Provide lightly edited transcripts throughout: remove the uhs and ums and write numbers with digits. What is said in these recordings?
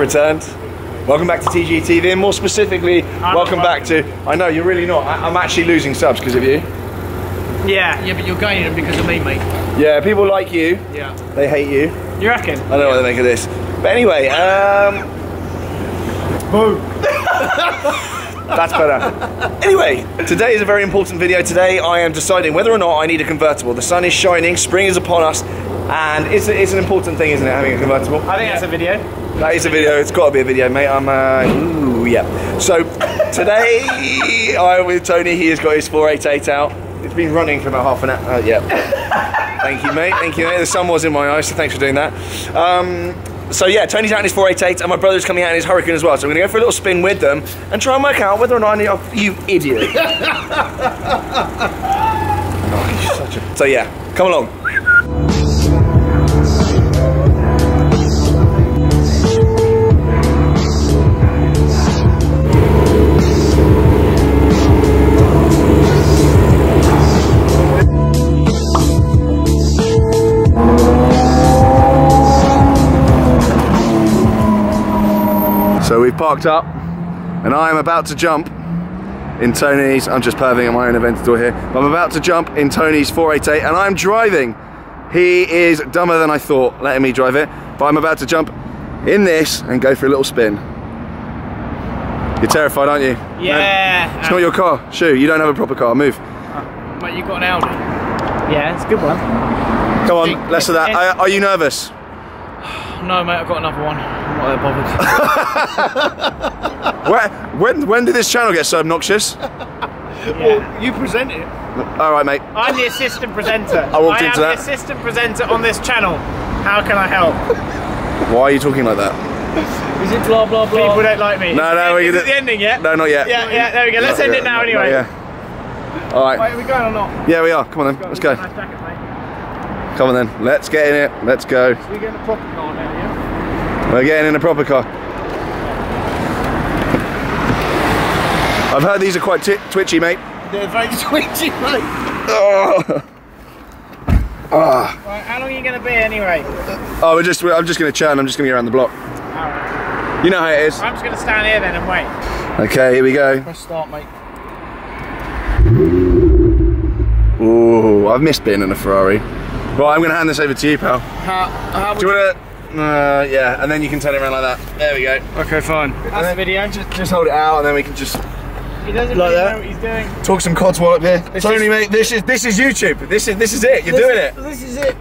returned. Welcome back to TGTV, and more specifically, welcome back to... I know, you're really not. I'm actually losing subs because of you. Yeah, yeah, but you're gaining them because of me, mate. Yeah, people like you. Yeah. They hate you. You reckon? I don't know what they make of this. But anyway, boom. That's better. Anyway, today is a very important video. Today I am deciding whether or not I need a convertible. The sun is shining, spring is upon us, and it's an important thing, isn't it, having a convertible? I think that's a video. That is a video. It's got to be a video, mate. I'm, ooh, yeah. So, today I'm with Tony. He has got his 488 out. It's been running for about half an hour. Yeah. Thank you, mate. Thank you, mate. The sun was in my eyes, so thanks for doing that. So yeah, Tony's out in his 488 and my brother's coming out in his Hurricane as well. So I'm gonna go for a little spin with them and try and work out whether or not I need a, you idiot. Oh, you're such a... So yeah, come along. So we've parked up, and I am about to jump in Tony's, I'm just perving at my own Aventador here, but I'm about to jump in Tony's 488, and I'm driving. He is dumber than I thought, letting me drive it, but I'm about to jump in this and go for a little spin. You're terrified, aren't you? Yeah. No, it's not your car, Shoo, you don't have a proper car, move. Mate, you've got an Audi. Yeah, it's a good one. Come on, less of that. Are you nervous? No, mate, I've got another one. I'm not that bothered. when did this channel get so obnoxious? Yeah. Well, you present it. All right, mate. I'm the assistant presenter. I am the assistant presenter on this channel. How can I help? Why are you talking like that? Is it blah, blah, blah? People don't like me. No, no. Is it the ending yet? No, not yet. Yeah, yeah, there we go. Let's end it now anyway. Yeah. All right. Wait, are we going or not? Yeah, we are. Come on, then. Let's go. Nice jacket, mate. Come on then, let's get in it, let's go. So we're getting a proper car now, yeah? We're getting in a proper car. I've heard these are quite twitchy, mate. They're very twitchy, mate. Oh. Oh. Right, how long are you going to be anyway? Oh, I'm just going to churn, I'm just going to go around the block. Alright. You know how it is. I'm just going to stand here then and wait. Okay, here we go. Press start, mate. Ooh, I've missed being in a Ferrari. Well, I'm going to hand this over to you, pal. Do you want to... yeah, and then you can turn it around like that. There we go. Okay, fine. That's the video. Just hold it out and then we can just... He doesn't really know what he's doing. Talk some codswork here. Tony, mate, this is YouTube. This is it. You're doing it. This is it.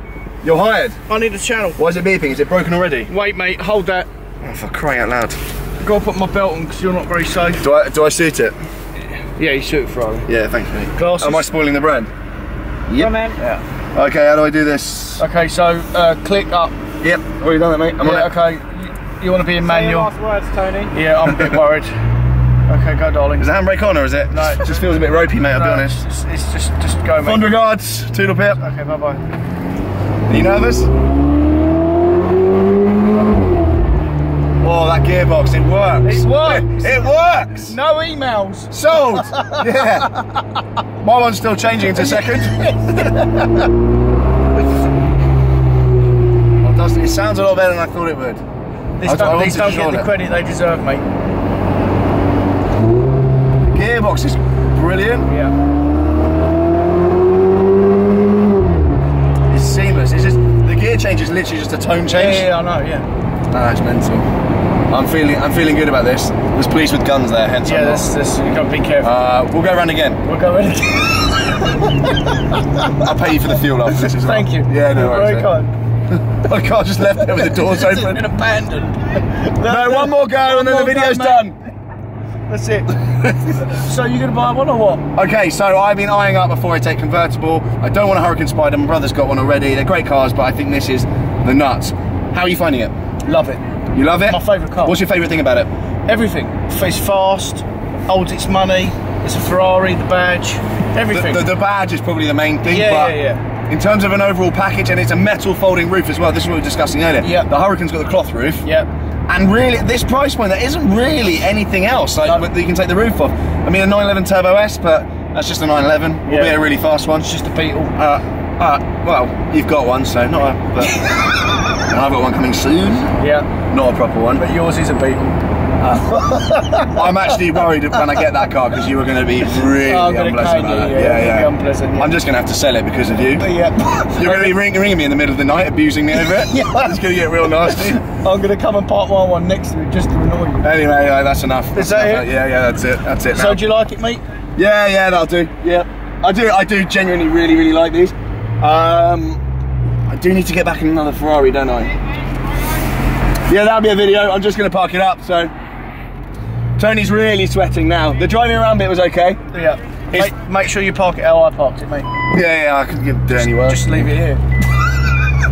You're hired. I need a channel. Why is it beeping? Is it broken already? Wait, mate. Hold that. Oh, for crying out loud. I've got to put my belt on because you're not very safe. Do I suit it? Yeah, you suit it, Ferrari. Yeah, thanks, mate. Glasses. Am I spoiling the brand? Yep. Come on, yeah. Okay, how do I do this? Okay, so click up. Yep, I've already done that, mate. Okay, you want to be in manual. Last words, Tony. Yeah, I'm a bit worried. Okay, go, darling. Is the handbrake on or is it? No, it just feels a bit ropey, mate, I'll be honest. It's just go, mate. Fond regards, toodle pip. Okay, bye bye. Are you nervous? Oh, that gearbox, it works. It works. It works. No emails. Sold. Yeah. My one's still changing into second. Well, it sounds a lot better than I thought it would. These don't get the credit they deserve, mate. The gearbox is brilliant. Yeah. It's seamless. It's just the gear change is literally just a tone change. Yeah, I know. Yeah. No, it's mental. I'm feeling good about this. There's police with guns there, hence I'm not. You've got to be careful. We'll go round again. We'll go round again. I'll pay you for the fuel after this as well. Thank you. Yeah, no worries. Very kind. My car just left there with the doors open. It's been abandoned. No, one more go and then the video's done. That's it. So you're going to buy one or what? Okay, so I've been eyeing up a 488 convertible. I don't want a Hurricane Spider. My brother's got one already. They're great cars, but I think this is the nuts. How are you finding it? Love it. You love it? My favourite car. What's your favourite thing about it? Everything. It's fast, holds its money, it's a Ferrari, the badge, everything. The badge is probably the main thing, but in terms of an overall package, and it's a metal folding roof as well, this is what we were discussing earlier. Yep. The Hurricane's got the cloth roof. Yep. And really, at this price point, there isn't really anything else that you can take the roof off. I mean, a 911 Turbo S, but that's just a 911. Will be a really fast one. It's just a Beetle. Well, you've got one, so not a... But And I've got one coming soon. Yeah. Not a proper one. But yours is a Beetle. I'm actually worried when I get that car because you are going to be really unpleasant about it. Yeah. I'm just going to have to sell it because of you. Yeah. You're going to be ringing me in the middle of the night, abusing me over it. Yeah. It's going to get real nasty. I'm going to come and park my one next to it just to annoy you. Anyway, that's enough. Is that it? Yeah, that's it. That's it now. So do you like it, mate? Yeah, that'll do. Yeah. I do genuinely really like these. I do need to get back in another Ferrari, don't I? Yeah, that'll be a video. I'm just going to park it up, so... Tony's really sweating now. The driving around bit was okay. Yeah. Make sure you park it how I parked it, mate. Yeah, I couldn't do any work. Just leave it here.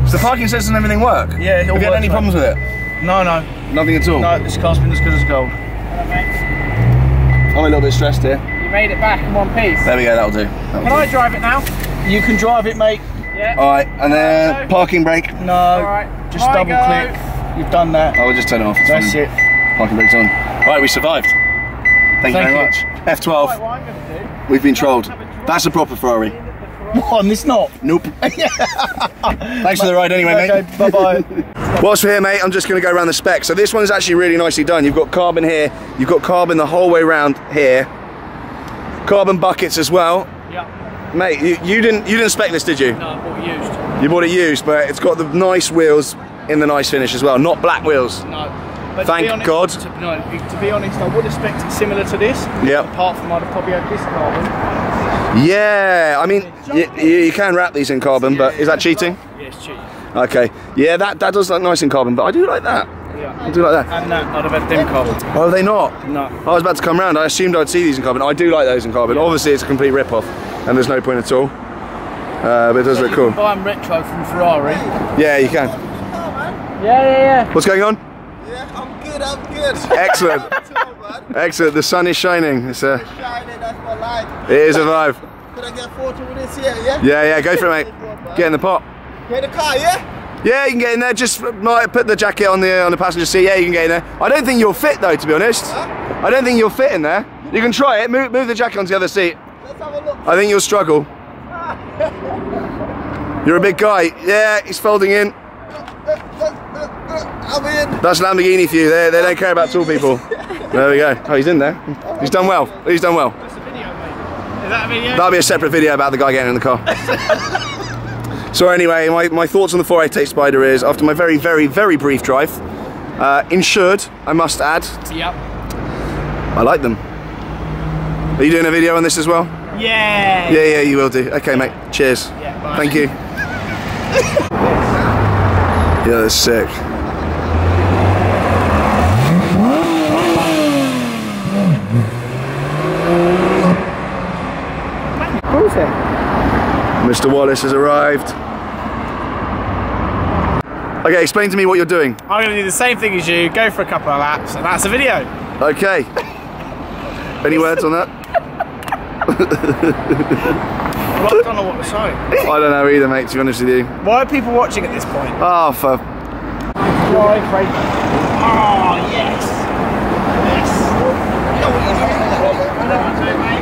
Does the parking sensors and everything work? Yeah, it all works. Have you had any problems with it? No. Nothing at all? No, this car's been as good as gold. Hello, mate. I'm a little bit stressed here. You made it back in one piece. There we go, that'll do. Can I drive it now? You can drive it, mate. Yeah. Alright, and then parking brake. No. Alright. Just double click. You've done that. I will just turn it off. That's it. Parking brake's on. Right, we survived. Thank you very much. F-12. We've been trolled. That's a proper Ferrari. What? It's not? Nope. Thanks for the ride anyway, mate. Okay, bye-bye. Whilst we're here, mate, I'm just going to go around the spec. So this one's actually really nicely done. You've got carbon here. You've got carbon the whole way around here. Carbon buckets as well. Yeah. Mate, you didn't spec this, did you? No, I bought it used. You bought it used, but it's got the nice wheels in the nice finish as well, not black wheels. No. But Thank God. To be honest, I would expect it similar to this. Yeah. Apart from I'd have probably had this carbon. Yeah, I mean, you can wrap these in carbon, but is that cheating? Yeah, it's cheating. Okay. Yeah, that does look nice in carbon, but I do like that. Yeah. I do like that. And I'd have had them carbon. Oh, are they not? No. I was about to come round. I assumed I'd see these in carbon. I do like those in carbon. Yeah. Obviously, it's a complete rip-off, and there's no point at all. But it does look cool. You can buy them retro from Ferrari. Yeah, you can. Yeah. What's going on? Yeah, I'm good. Excellent. Excellent. The sun is shining. It's shining. That's my life. It is a vibe. Could I get a photo with this here? Yeah. Yeah. Go for it, mate. Get in the pot. Get in the car, yeah. Yeah, you can get in there. Just put the jacket on the passenger seat. Yeah, you can get in there. I don't think you'll fit though, to be honest. Huh? I don't think you'll fit in there. You can try it. Move the jacket onto the other seat. Let's have a look. I think you'll struggle. You're a big guy. Yeah, he's folding in. I'm in. That's Lamborghini for you. They don't care about tall people. There we go. Oh, he's in there. He's done well. He's done well. That's a video, mate. Is that a video? That'll be a separate video about the guy getting in the car. So anyway, my thoughts on the 488 Spider is, after my very, very, very brief drive, insured, I must add. Yep. I like them. Are you doing a video on this as well? Yeah. Yeah, you will do. Okay, mate. Cheers. Yeah, bye. Thank you. Yeah, that's sick. Mr. Wallace has arrived. Okay, explain to me what you're doing. I'm going to do the same thing as you, go for a couple of laps, and that's the video. Okay. Any words on that? I don't know what to say. I don't know either, mate, to be honest with you. Why are people watching at this point? Oh, for... Oh, yes. Yes. Know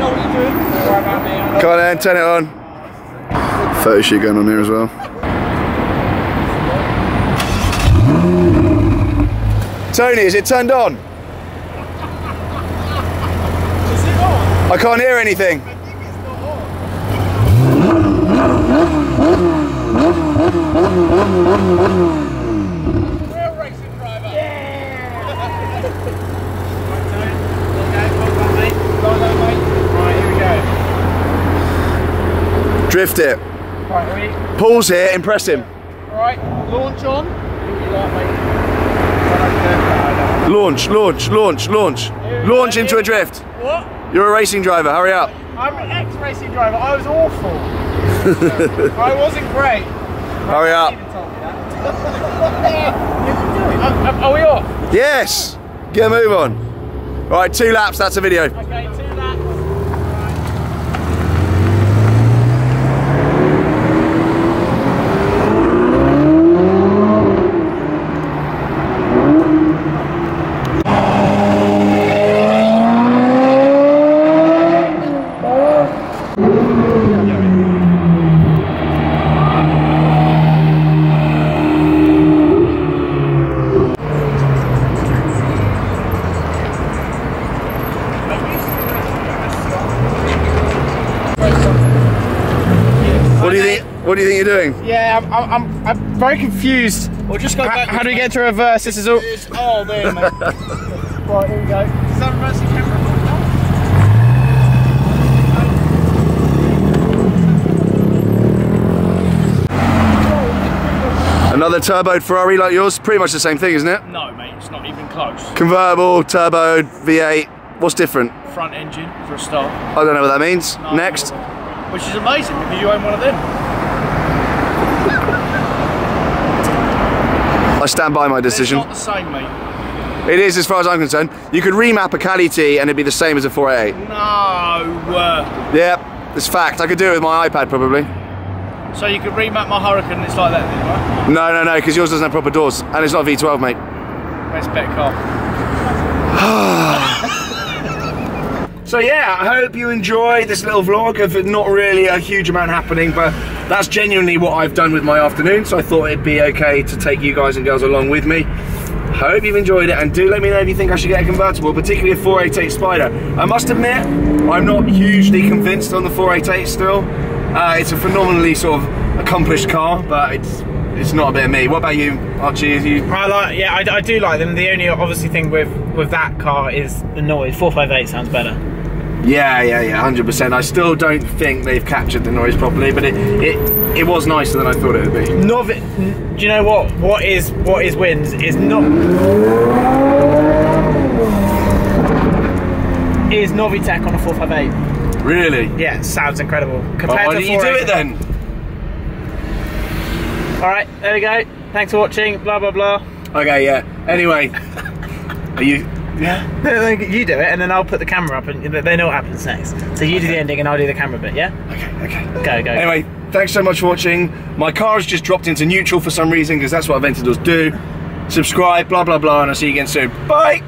what you're doing, mate. Sorry about me. Come on then, turn it on. Photo shoot going on here as well. Tony, is it turned on? Is it on? I can't hear anything. I think it's not on. Real racing driver. Yeah. Right, here we go. Drift it. Right, Paul's here, impress him. Alright, launch on. Launch. Launch into a drift. What? You're a racing driver, hurry up. I'm an ex-racing driver, I was awful. I wasn't great. Hurry up. Are we off? Yes! Get a move on. Alright, 2 laps, that's a video. Okay, 2 laps. What do you think you're doing? Yeah, I'm very confused. We'll just go back. How do we get to reverse? This is all. Oh, there, mate. Right, here we go. Is that reversing camera? Another turboed Ferrari like yours? Pretty much the same thing, isn't it? No, mate, it's not even close. Convertible, turboed, V8. What's different? Front engine, for a start. I don't know what that means. No, next. Which is amazing, because you own one of them. I stand by my decision. It's not the same, mate. It is, as far as I'm concerned. You could remap a Cali T and it'd be the same as a 488. No. Yeah, it's fact. I could do it with my iPad, probably. So you could remap my Hurricane and it's like that then, right? No, no, no, because yours doesn't have proper doors. And it's not a V12, mate. Best bet car. So yeah, I hope you enjoyed this little vlog of not really a huge amount happening, but that's genuinely what I've done with my afternoon, so I thought it'd be okay to take you guys and girls along with me. Hope you've enjoyed it, and do let me know if you think I should get a convertible, particularly a 488 Spider. I must admit, I'm not hugely convinced on the 488 still. It's a phenomenally sort of accomplished car, but it's not a bit of me. What about you, Archie? I do like them. The only obviously thing with that car is the noise. 458 sounds better. Yeah, 100%. I still don't think they've captured the noise properly, but it was nicer than I thought it would be. Do you know what? What is wins is Novitec on a 458. Really? Yeah, sounds incredible. Compared to 488. Why didn't you do it then? Alright, there we go. Thanks for watching, blah blah blah. Okay, yeah. Anyway. Are you... Yeah? No, you do it and then I'll put the camera up and they know what happens next. So you do the ending and I'll do the camera bit, yeah? Okay, okay. Go. Anyway, thanks so much for watching. My car has just dropped into neutral for some reason because that's what Aventadors do. Subscribe, blah blah blah, and I'll see you again soon. Bye!